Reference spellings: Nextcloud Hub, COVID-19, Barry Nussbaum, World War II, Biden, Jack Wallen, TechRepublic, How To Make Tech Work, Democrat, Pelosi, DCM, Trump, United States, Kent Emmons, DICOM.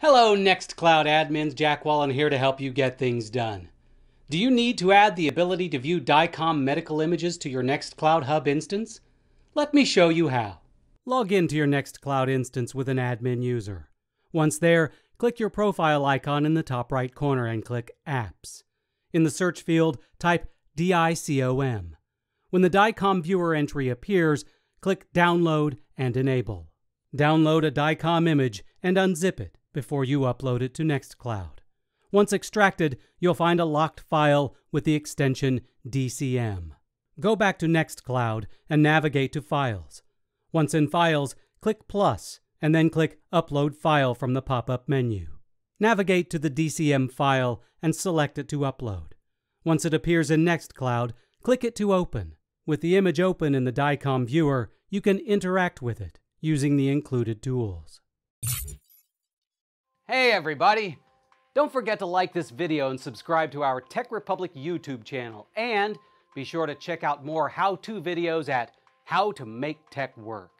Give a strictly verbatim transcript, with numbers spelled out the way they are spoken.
Hello Nextcloud admins, Jack Wallen here to help you get things done. Do you need to add the ability to view DICOM medical images to your Nextcloud Hub instance? Let me show you how. Log into your Nextcloud instance with an admin user. Once there, click your profile icon in the top right corner and click Apps. In the search field, type DICOM. When the DICOM viewer entry appears, click Download and Enable. Download a DICOM image and unzip it before you upload it to Nextcloud. Once extracted, you'll find a locked file with the extension D C M. Go back to Nextcloud and navigate to Files. Once in Files, click Plus and then click Upload File from the pop-up menu. Navigate to the D C M file and select it to upload. Once it appears in Nextcloud, click it to open. With the image open in the DICOM viewer, you can interact with it using the included tools. Hey everybody! Don't forget to like this video and subscribe to our TechRepublic YouTube channel, and be sure to check out more how-to videos at How to Make Tech Work.